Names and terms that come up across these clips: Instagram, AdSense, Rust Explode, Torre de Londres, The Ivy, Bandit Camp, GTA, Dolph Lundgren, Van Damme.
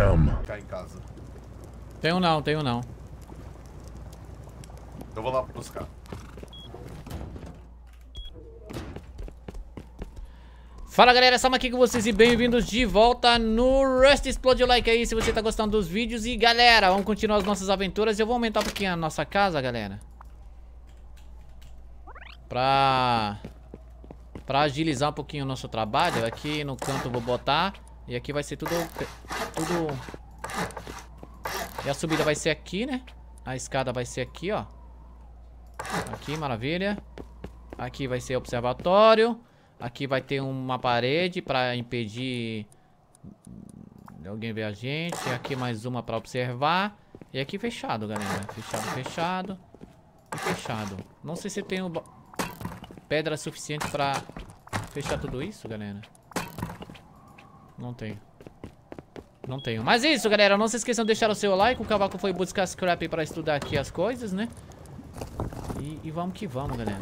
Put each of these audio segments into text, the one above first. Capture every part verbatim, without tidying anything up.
Camp. Ficar em casa. Tenho não, tenho não. Eu vou lá buscar. Fala galera, Sam aqui com vocês e bem-vindos de volta no Rust Explode. O like aí se você tá gostando dos vídeos. E galera, vamos continuar as nossas aventuras. Eu vou aumentar um pouquinho a nossa casa, galera, Pra... Pra agilizar um pouquinho o nosso trabalho. Aqui no canto eu vou botar. E aqui vai ser tudo... Tudo... E a subida vai ser aqui, né? A escada vai ser aqui, ó. Aqui, maravilha. Aqui vai ser observatório. Aqui vai ter uma parede pra impedir de alguém ver a gente. Aqui mais uma pra observar. E aqui fechado, galera. Fechado, fechado. E fechado. Não sei se tem um... pedra suficiente pra fechar tudo isso, galera. Não tenho. Não tenho. Mas é isso, galera. Não se esqueçam de deixar o seu like. O Cavaco foi buscar scrap pra estudar aqui as coisas, né? E, e vamos que vamos, galera.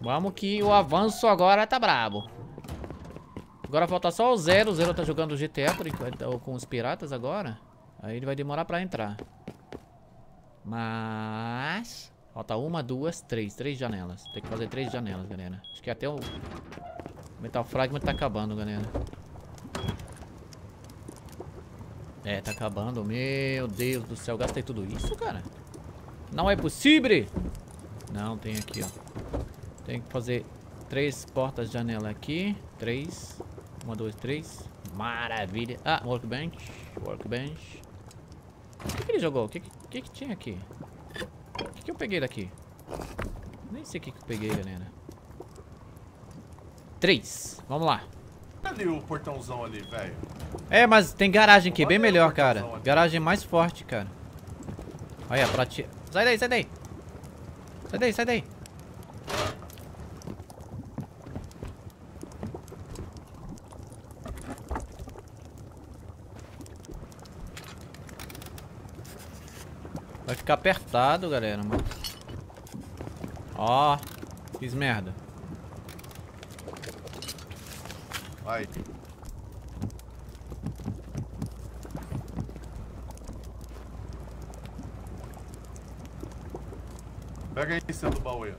Vamos que o avanço agora tá brabo. Agora falta só o Zero. O Zero tá jogando G T A por enquanto, com os piratas agora. Aí ele vai demorar pra entrar. Mas... falta uma, duas, três. Três janelas. Tem que fazer três janelas, galera. Acho que até o... Metal Fragment tá acabando, galera. É, tá acabando. Meu Deus do céu. Gastei tudo isso, cara? Não é possível! Não, tem aqui, ó. Tem que fazer três portas janela aqui. Três. Uma, dois, três. Maravilha. Ah, workbench. Workbench. O que, que ele jogou? O que, que, que tinha aqui? O que, que eu peguei daqui? Nem sei o que, que eu peguei, galera. Três. Vamos lá. Cadê o portãozão ali, velho? É, mas tem garagem aqui. Olha, bem melhor, cara. Ali. Garagem mais forte, cara. Olha, pra ti... Sai daí, sai daí. Sai daí, sai daí. Vai ficar apertado, galera, mas... Ó, oh, fiz merda. Vai. Pega aí em cima do baú aí.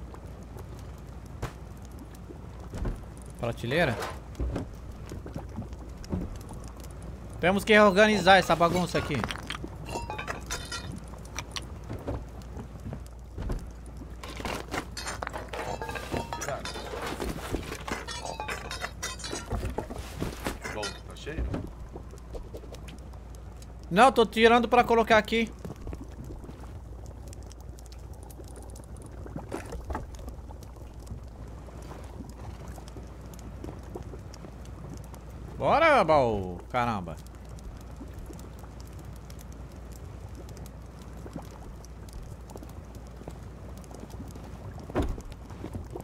Prateleira? Temos que reorganizar essa bagunça aqui. Não, tô tirando pra colocar aqui. Bora, baú. Caramba.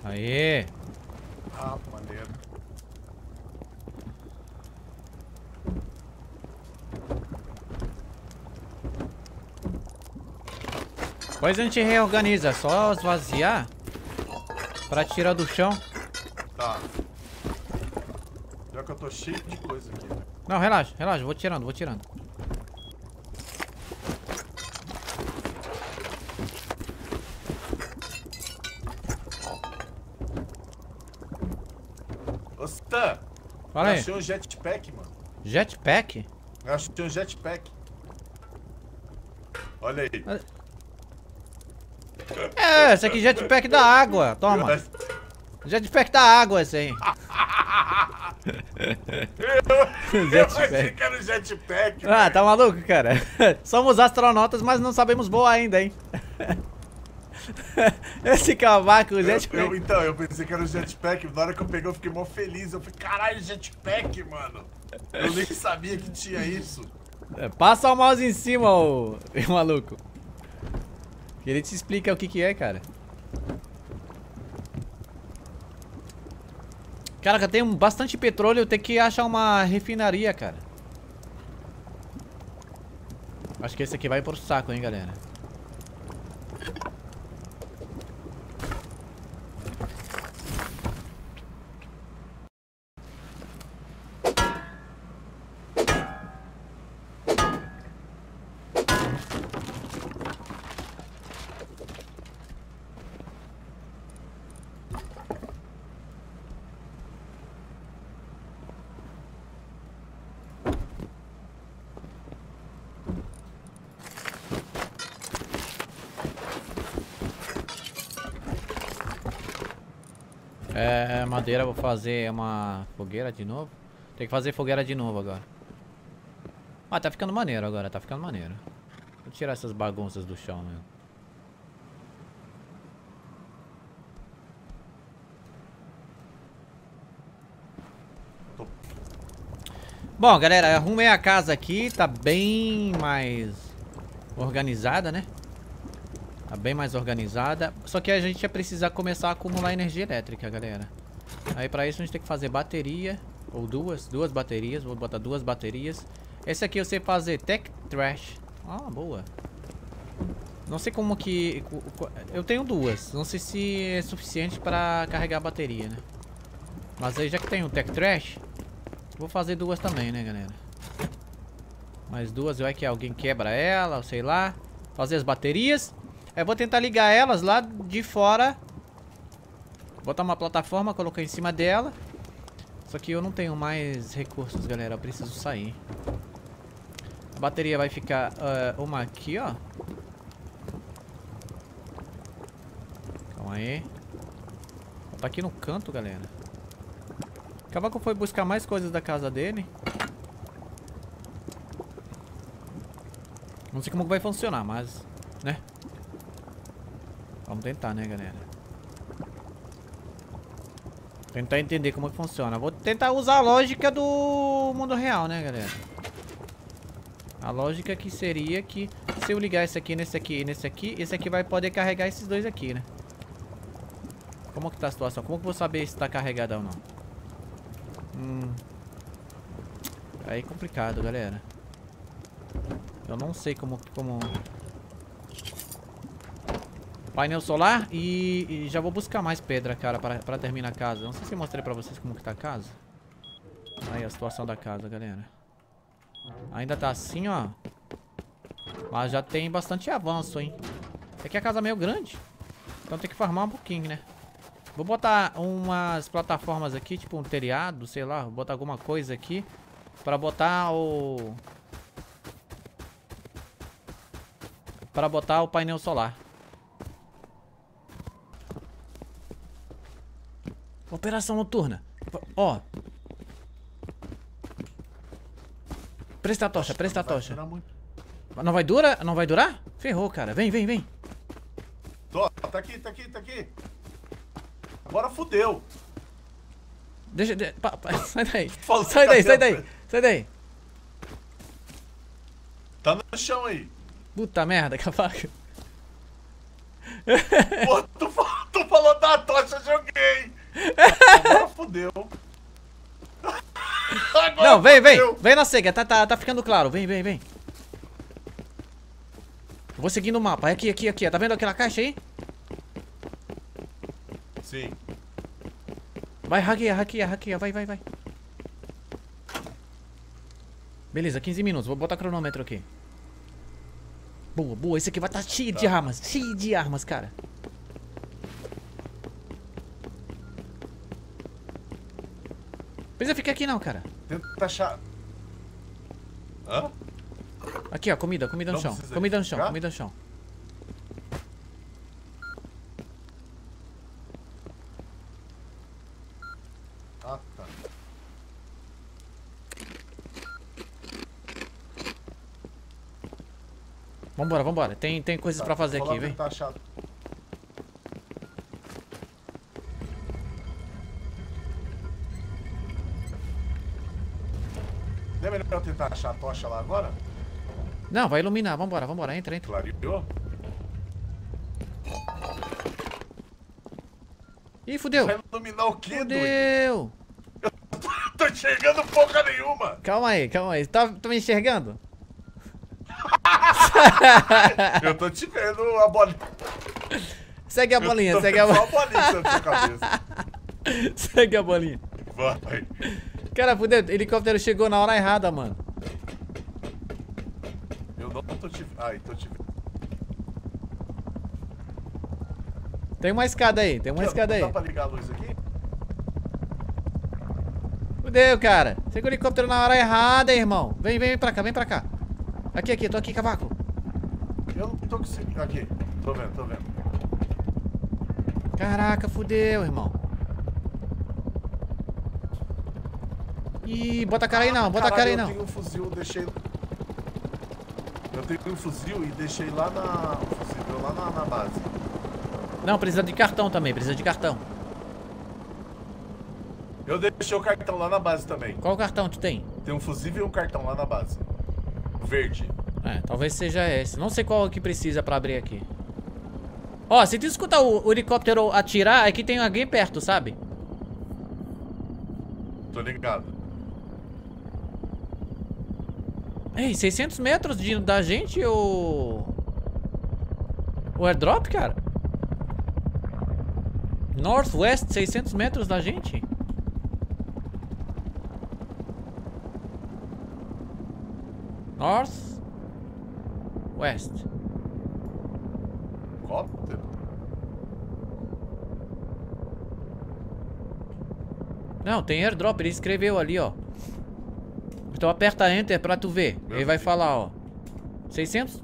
Aê. Ah, maneiro. Depois a gente reorganiza, só esvaziar pra tirar do chão. Tá. Já que eu tô cheio de coisa aqui. Né? Não, relaxa, relaxa, vou tirando, vou tirando. Ô, Stan! Fala aí. Eu achei um jetpack, mano. Jetpack? Eu achei um jetpack. Olha aí. Mas... É, esse aqui é jetpack da água. Toma. Jetpack da água, esse aí. Eu, eu achei que era o jetpack. Ah, tá maluco, cara? Somos astronautas, mas não sabemos voar ainda, hein? Esse cavaco, o jetpack. Eu, eu, então, eu pensei que era o jetpack. Na hora que eu peguei, eu fiquei mó feliz. Eu falei, caralho, jetpack, mano. Eu nem sabia que tinha isso. Passa o mouse em cima, ô maluco. Ele te explica o que que é, cara. Caraca, tem bastante petróleo, eu tenho que achar uma refinaria, cara. Acho que esse aqui vai pro saco, hein, galera. É, madeira, vou fazer uma fogueira de novo. Tem que fazer fogueira de novo agora. Ah, tá ficando maneiro agora, tá ficando maneiro. Vou tirar essas bagunças do chão, meu. Bom, galera, arrumei a casa aqui, tá bem mais organizada, né? Tá bem mais organizada. Só que a gente ia precisar começar a acumular energia elétrica, galera. Aí pra isso a gente tem que fazer bateria, ou duas, duas baterias, vou botar duas baterias. Esse aqui eu sei fazer Tech Trash. Ah, boa. Não sei como que... Eu tenho duas, não sei se é suficiente pra carregar a bateria, né? Mas aí já que tem o Tech Trash... Vou fazer duas também, né, galera? Mais duas, vai que alguém quebra ela, sei lá. Fazer as baterias. Eu vou tentar ligar elas lá de fora. Botar uma plataforma, colocar em cima dela. Só que eu não tenho mais recursos, galera. Eu preciso sair. A bateria vai ficar uh, uma aqui, ó. Calma aí. Tá aqui no canto, galera. Cavaco foi buscar mais coisas da casa dele. Não sei como vai funcionar, mas... né? Vamos tentar, né, galera? Tentar entender como é que funciona. Vou tentar usar a lógica do mundo real, né, galera? A lógica que seria que... se eu ligar esse aqui, nesse aqui e nesse aqui... esse aqui vai poder carregar esses dois aqui, né? Como que tá a situação? Como que eu vou saber se tá carregada ou não? Hum. Aí é complicado, galera. Eu não sei como, como... painel solar e, e já vou buscar mais pedra, cara, pra, pra terminar a casa. Não sei se eu mostrei pra vocês como que tá a casa. Aí a situação da casa, galera. Ainda tá assim, ó. Mas já tem bastante avanço, hein. É que a casa é meio grande, então tem que farmar um pouquinho, né. Vou botar umas plataformas aqui, tipo um telhado, sei lá, vou botar alguma coisa aqui pra botar o... pra botar o painel solar. Operação noturna. Ó. Presta a tocha, presta a tocha. Não vai durar? Não vai durar? Ferrou, cara. Vem, vem, vem. Tô, tá aqui, tá aqui, tá aqui. Agora fudeu. Deixa, de, pa, pa, sai daí. Sai daí, sai daí, sai daí. Tá no chão aí. Puta merda, cavaco. Pô, tu, tu falou da tocha, joguei. Agora fudeu. Agora não, vem, fudeu. Vem. Vem na cega, tá, tá, tá ficando claro. Vem, vem, vem. Eu vou seguindo o mapa. Aqui, aqui, aqui. Tá vendo aquela caixa aí? Sim. Vai, hackeia, hackeia, hackeia, vai, vai, vai. Beleza, quinze minutos, vou botar cronômetro aqui. Boa, boa, esse aqui vai estar tá cheio tá. de armas, cheio de armas, cara. Precisa ficar aqui não, cara. Tenta achar... Hã? Aqui, ó, comida, comida no não chão, comida no chão, ficar? comida no chão. Vambora, vambora. Tem, tem coisas tá, pra fazer aqui, vem. Tá chato. Não é melhor tentar achar a tocha lá agora? Não, vai iluminar. Vambora, vambora. Entra, entra. Clareou? Ih, fudeu. Vai iluminar o quê, fudeu. Doido? Eu tô enxergando porra nenhuma. Calma aí, calma aí. Tá, tá me enxergando? Eu tô te vendo a bolinha. Segue a bolinha, segue a bolinha. Só a bolinha na sua cabeça. Segue a bolinha. Vai. Cara, fudeu, o helicóptero chegou na hora errada, mano. Eu não tô te vendo. Ai, tô te vendo. Tem uma escada aí, tem uma escada aí. Dá pra ligar a luz aqui? Fudeu, cara. Chegou o helicóptero na hora errada, irmão. Vem, vem, vem pra cá, vem pra cá. Aqui, aqui, tô aqui, cavaco. Eu não tô conseguindo. Aqui, tô vendo, tô vendo. Caraca, fudeu, irmão. Ih, bota a cara aí não, bota a cara aí não. Eu tenho um fuzil, deixei... Eu tenho um fuzil e deixei lá na... O fuzil lá na, na base. Não, precisa de cartão também, precisa de cartão. Eu deixei o cartão lá na base também. Qual cartão tu tem? Tem um fuzil e um cartão lá na base. Verde. É, talvez seja esse. Não sei qual que precisa pra abrir aqui. Ó, se tu escutar o, o helicóptero atirar, aqui tem alguém perto, sabe? Tô ligado. Ei, seiscentos metros de, da gente o... O airdrop, cara? Northwest, seiscentos metros da gente? North... West. Cóptero? Não, tem airdrop, ele escreveu ali, ó. Então aperta enter pra tu ver. Meu ele vai filho. Falar, ó. seiscentos... seiscentos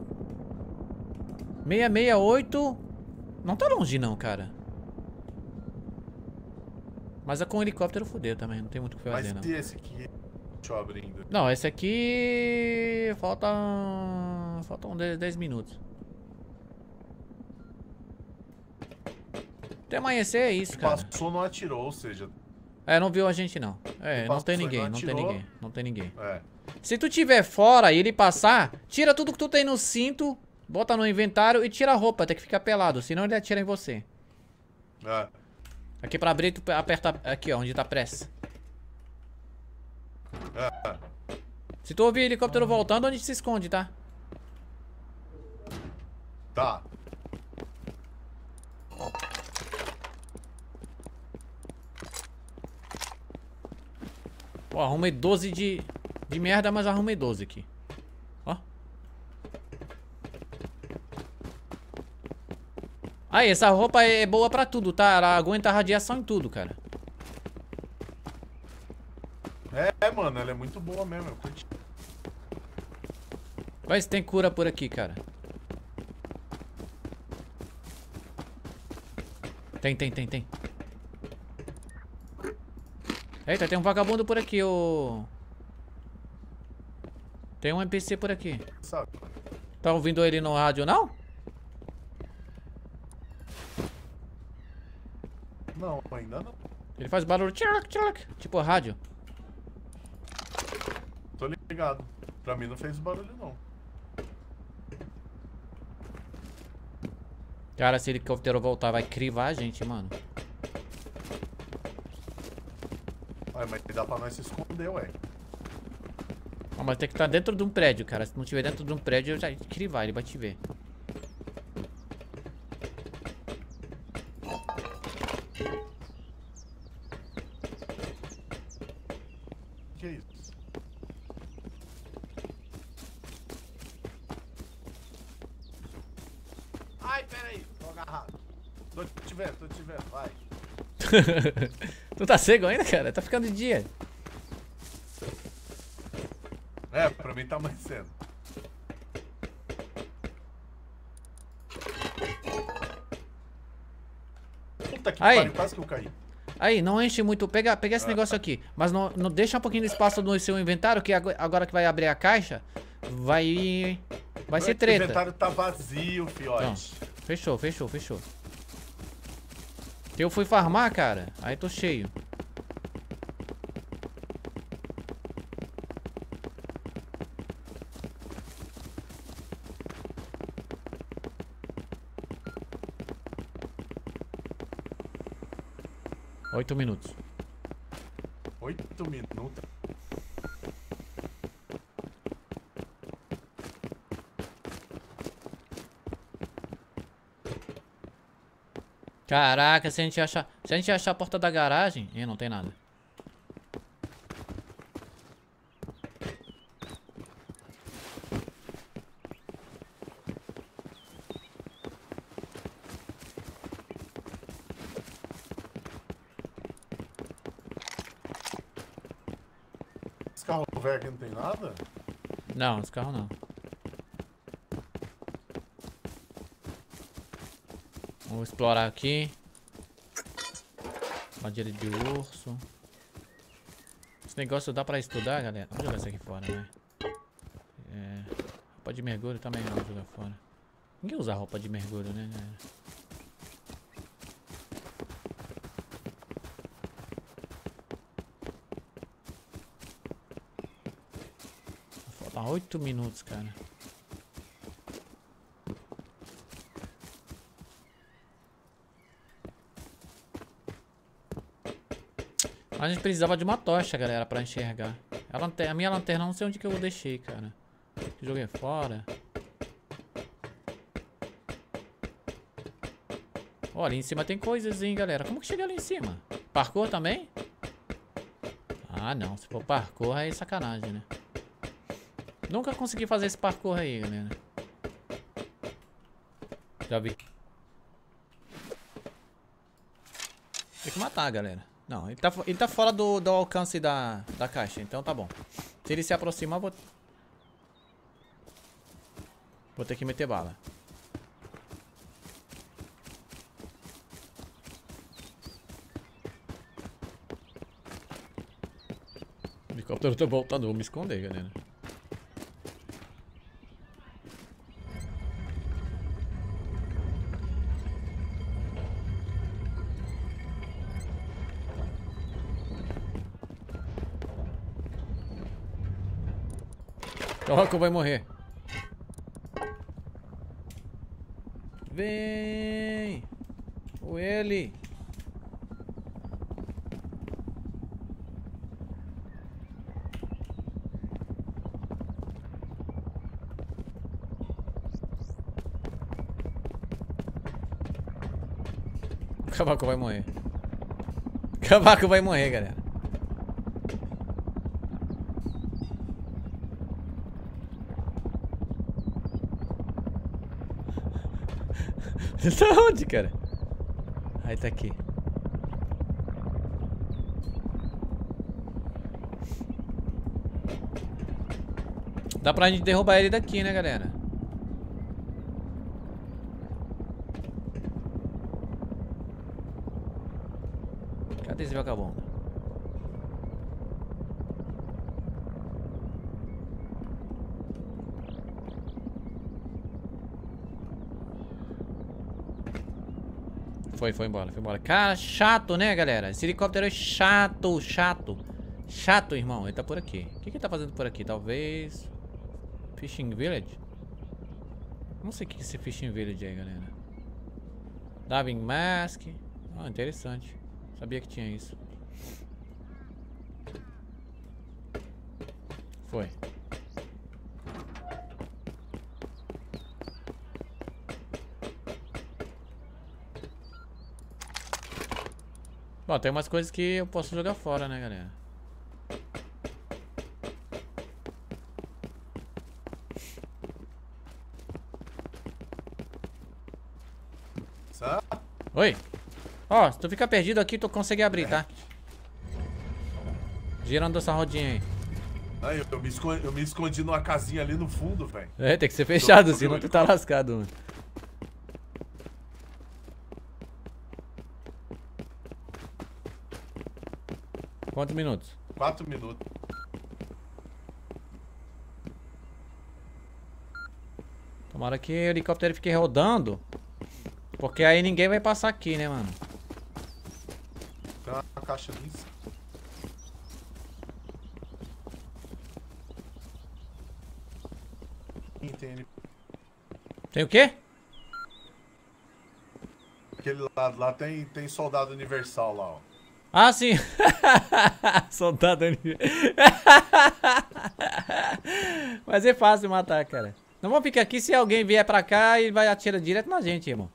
e sessenta e oito... Não tá longe não, cara. Mas é com o helicóptero fudeu também, não tem muito o que fazer não. Mas esse aqui... Deixa eu abrir ainda. Não, esse aqui... Falta... Faltam dez minutos. Até amanhecer é isso, cara. Passou, não atirou, ou seja... É, não viu a gente não. É, não tem ninguém, não tem ninguém, não tem ninguém. É. Se tu tiver fora e ele passar, tira tudo que tu tem no cinto, bota no inventário e tira a roupa, tem que ficar pelado, senão ele atira em você. É. Aqui pra abrir, tu aperta aqui, ó, onde tá pressa. É. Se tu ouvir helicóptero voltando, onde se esconde, tá? Tá. Ó, arrumei doze de, de merda, mas arrumei doze aqui. Ó. Aí, essa roupa é boa pra tudo, tá? Ela aguenta a radiação em tudo, cara. É, mano, ela é muito boa mesmo, eu curti. Vai se tem cura por aqui, cara. Tem, tem, tem, tem. Eita, tem um vagabundo por aqui, ô... Tem um N P C por aqui. Tá ouvindo ele no rádio, não? Não, ainda não. Ele faz barulho, tchalac, tchalac, tipo rádio. Tô ligado. Pra mim não fez barulho, não. Cara, se ele helicóptero voltar, vai crivar a gente, mano. Ah, mas dá pra nós se esconder, ué. Ah, mas tem que estar dentro de um prédio, cara. Se não tiver dentro de um prédio, eu já crivar, ele vai te ver. Que é isso? Ai, peraí, tô agarrado. Tô te vendo, tô te vendo, vai. Tu tá cego ainda, cara? Tá ficando de dia. É, pra mim tá amanhecendo. Puta que pariu, quase que eu caí. Aí, não enche muito. Pega, pega esse ah, negócio aqui. Mas não, não deixa um pouquinho de espaço no seu inventário, que agora que vai abrir a caixa, vai... Vai ser treta. O inventário tá vazio, fiote. Então, fechou, fechou, fechou. Eu fui farmar, cara. Aí tô cheio. Oito minutos. Oito minutos. Caraca, se a gente achar, se a gente achar a porta da garagem, ih, não tem nada. Esse carro velho aqui não tem nada? Não, esse carro não. Vou explorar aqui. Armadilha de urso. Esse negócio dá pra estudar, galera. Vou jogar isso aqui fora, né? É, roupa de mergulho também não, vou jogar fora. Ninguém usa roupa de mergulho, né, galera? Falta oito minutos, cara. A gente precisava de uma tocha, galera, pra enxergar. A, lanterna, a minha lanterna, não sei onde que eu deixei, cara. Joguei fora. Ó, ali em cima tem coisas, hein, galera. Como que chega ali em cima? Parkour também? Ah, não. Se for parkour, aí é sacanagem, né? Nunca consegui fazer esse parkour aí, galera. Já vi. Tem que matar, galera. Não, ele tá, ele tá fora do, do alcance da, da caixa, então tá bom. Se ele se aproximar, vou... Vou ter que meter bala. O helicóptero tá voltando, vou me esconder, galera. Calma que eu vou morrer. Vem! O ele! O cavaco vai morrer. O cavaco vai morrer, galera. Ele tá onde, cara? Aí tá aqui. Dá pra gente derrubar ele daqui, né, galera? Cadê esse vagabundo? Foi, foi embora, foi embora. Cara, chato, né, galera? Esse helicóptero é chato, chato. Chato, irmão. Ele tá por aqui. O que que ele tá fazendo por aqui? Talvez... Fishing Village? Não sei o que é esse Fishing Village aí, galera. Diving Mask. Ah, interessante. Sabia que tinha isso. Foi. Bom, tem umas coisas que eu posso jogar fora, né, galera? Só? Oi! Ó, oh, se tu ficar perdido aqui, tu consegue abrir, tá? Girando essa rodinha aí. Ai, eu, me escondi, eu me escondi numa casinha ali no fundo, velho. É, tem que ser fechado, senão tu tá lascado, mano. Quantos minutos? Quatro minutos. Tomara que o helicóptero fique rodando. Porque aí ninguém vai passar aqui, né, mano? Tem uma caixa disso. Tem, tem o quê? Aquele lado lá tem, tem soldado universal lá, ó. Ah, sim. Soldado universal. Mas é fácil matar, cara. Não vamos ficar aqui, se alguém vier pra cá e vai atirar direto na gente, irmão.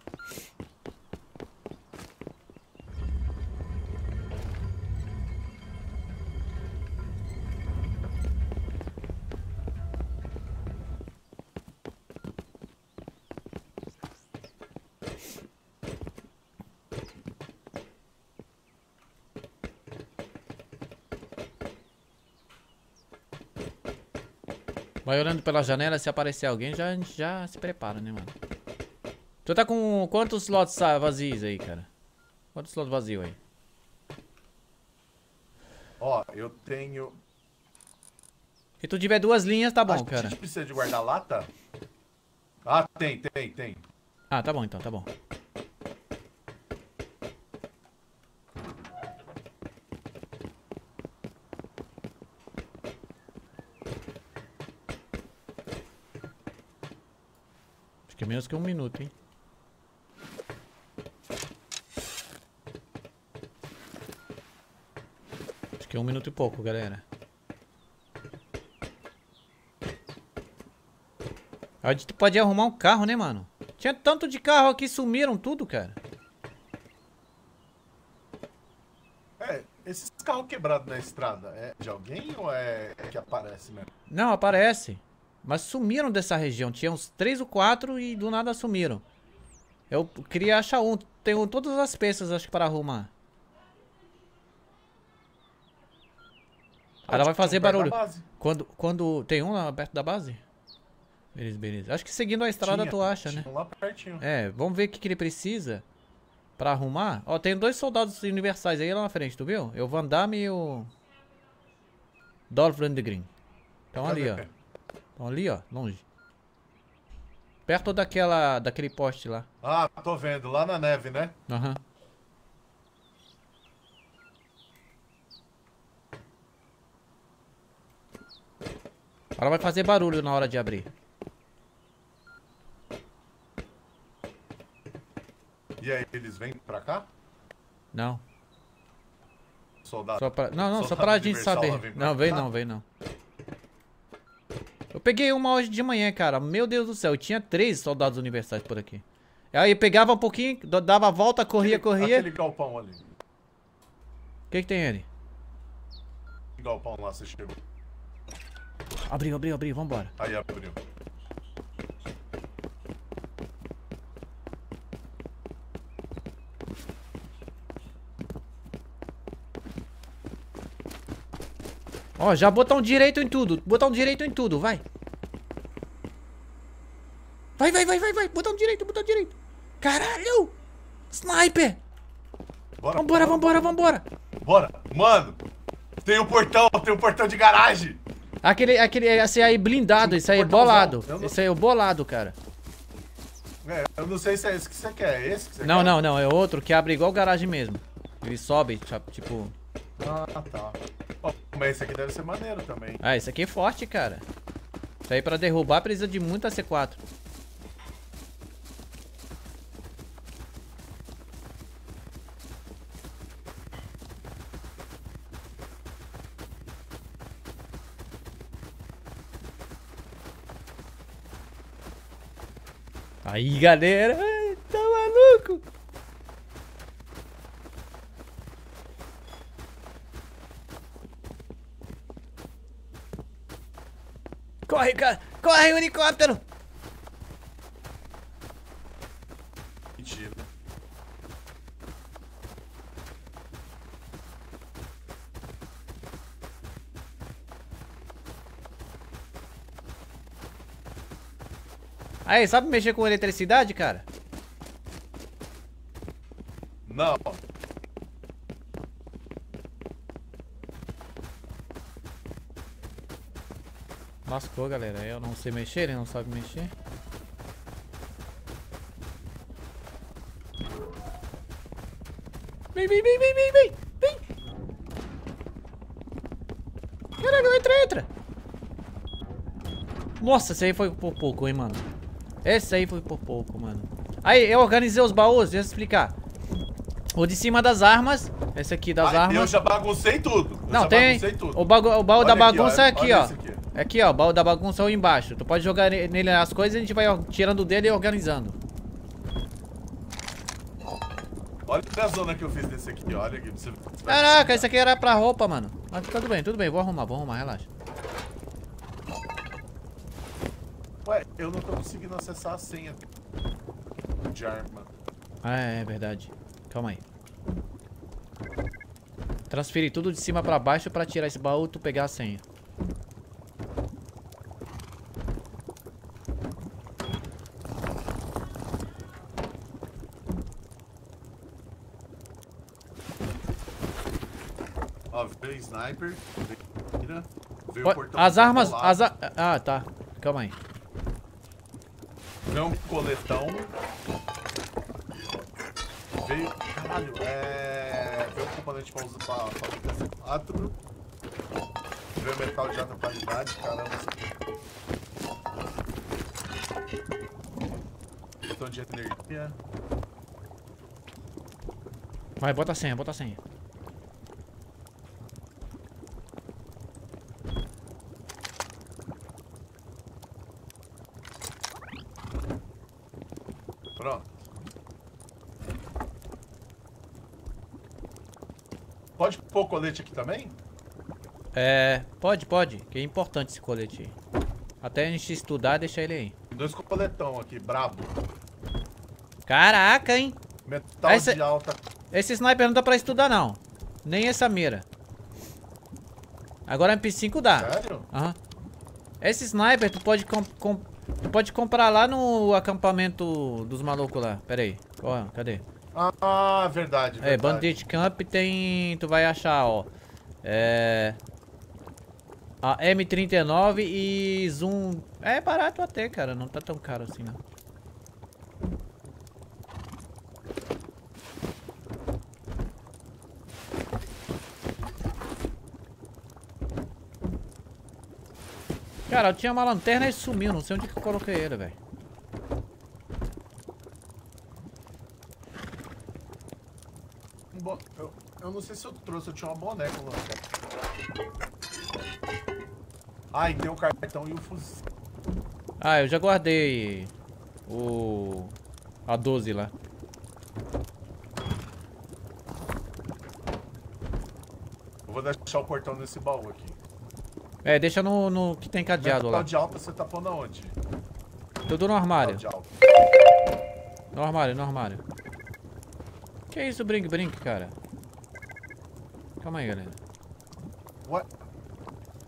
Vai olhando pela janela, se aparecer alguém, já, a gente já se prepara, né, mano? Tu tá com quantos slots vazios aí, cara? Quantos slots vazios aí? Ó, eu tenho Se tu tiver duas linhas, tá bom, cara. A gente precisa de guarda-lata? Ah, tem, tem, tem. Ah, tá bom então, tá bom. Acho que é menos que um minuto, hein? Acho que é um minuto e pouco, galera. A gente pode arrumar um carro, né, mano? Tinha tanto de carro aqui, sumiram tudo, cara. É, esses carros quebrados na estrada, é de alguém ou é que aparece mesmo? Não, aparece. Mas sumiram dessa região. Tinha uns três ou quatro e do nada sumiram. Eu queria achar um. Tenho todas as peças, acho que, para arrumar. Ela vai fazer barulho. Quando, quando... Tem um lá perto da base? Beleza, beleza. Acho que seguindo a estrada tinha, tu acha, né? Lá pertinho. É, vamos ver o que, que ele precisa pra arrumar. Ó, tem dois soldados universais aí lá na frente, tu viu? É o Van Damme e o... Dolph Lundgren. Estão ali, ó. Estão ali, ó, longe. Perto daquela... daquele poste lá. Ah, tô vendo. Lá na neve, né? Aham. Uhum. Ela vai fazer barulho na hora de abrir. E aí, eles vêm pra cá? Não. Soldado. Só pra... Não, não, soldado só pra gente saber. Vem não, vem cá? não, vem não. Eu peguei uma hoje de manhã, cara. Meu Deus do céu, eu tinha três soldados universais por aqui. Aí eu pegava um pouquinho, dava a volta, corria, aquele, corria. Aquele galpão ali. O que que tem ali? Que galpão lá, você chegou. Abriu, abriu, abriu, vambora. Aí abriu. Ó, oh, já botar um direito em tudo. Botar um direito em tudo, vai. Vai, vai, vai, vai, vai. Botar um direito, botar um direito. Caralho! Sniper! Bora, vambora, vambora, vambora. Bora, mano. Tem um portão, tem um portão de garagem. Aquele, aquele, esse aí blindado, esse aí é bolado. Não... Esse aí é o bolado, cara. É, eu não sei se é esse que você quer, é esse que você não, quer? Não, não, não, é outro que abre igual garagem mesmo. Ele sobe, tipo... Ah, tá. Mas esse aqui deve ser maneiro também. Ah, esse aqui é forte, cara. Isso aí pra derrubar precisa de muita C quatro. Aí, galera. Tá maluco? Corre, cara. Corre, helicóptero. Mentira. Aí, sabe mexer com eletricidade, cara? Não. Lascou, galera. Eu não sei mexer, ele não sabe mexer. Vem, vem, vem, vem, vem, vem, vem. Caralho, entra, entra. Nossa, esse aí foi por pouco, hein, mano. Esse aí foi por pouco, mano. Aí, eu organizei os baús, deixa eu explicar. O de cima das armas. Esse aqui das Ai, armas. Eu já baguncei tudo. Eu Não, tem. Tudo. O, bagu o baú olha da bagunça aqui, ó. É aqui, ó. É aqui, ó. O baú da bagunça é o embaixo. Tu pode jogar nele as coisas e a gente vai tirando dele e organizando. Olha a zona que eu fiz desse aqui, olha aqui. Você... Caraca, esse aqui era pra roupa, mano. Mas tudo bem, tudo bem. Vou arrumar, vou arrumar, relaxa. Ué, eu não tô conseguindo acessar a senha de arma. Ah, é, é verdade. Calma aí. Transferir tudo de cima pra baixo pra tirar esse baú e tu pegar a senha. Ó, veio sniper, veio tira, Veio o portão as armas... As a... Ah, tá. Calma aí. Não, coletão. Veio... Caralho, é... Veio o componente pra usar pra fabricar quatro. Veio o metal de alta qualidade, caramba. Botão de energia. Vai, bota a senha, bota a senha. Pronto. Pode pôr o colete aqui também? É, pode, pode. Que é importante esse colete aí. Até a gente estudar, deixa ele aí. Dois coletão aqui, brabo. Caraca, hein? Metal essa... de alta. Esse sniper não dá pra estudar, não. Nem essa mira. Agora M P cinco dá. Sério? Uhum. Esse sniper tu pode, com, com, tu pode comprar lá no acampamento dos malucos lá. Pera aí. Ó, cadê? Ah, verdade, verdade. É, Bandit Camp tem... Tu vai achar, ó. É... A M trinta e nove e Zoom... É barato até, cara. Não tá tão caro assim, não. Cara, eu tinha uma lanterna e sumiu. Não sei onde que eu coloquei ele, velho. Eu, eu não sei se eu trouxe. Eu tinha uma boneca lá. Ah, e tem o cartão e o fuzil. Ah, eu já guardei o... A doze lá. Eu vou deixar o portão nesse baú aqui. É, deixa no, no que tem cadeado lá. O de alta você tá pondo aonde? Tudo no armário. No armário, no armário. Que isso, brinque, brinque, cara? Calma aí, galera. What?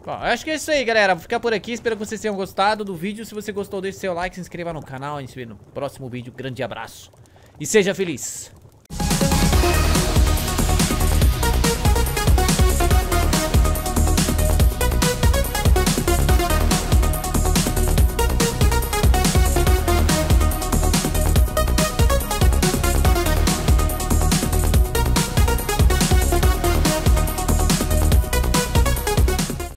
Bom, eu acho que é isso aí, galera. Vou ficar por aqui. Espero que vocês tenham gostado do vídeo. Se você gostou, deixe seu like, se inscreva no canal. A gente se vê no próximo vídeo. Grande abraço e seja feliz.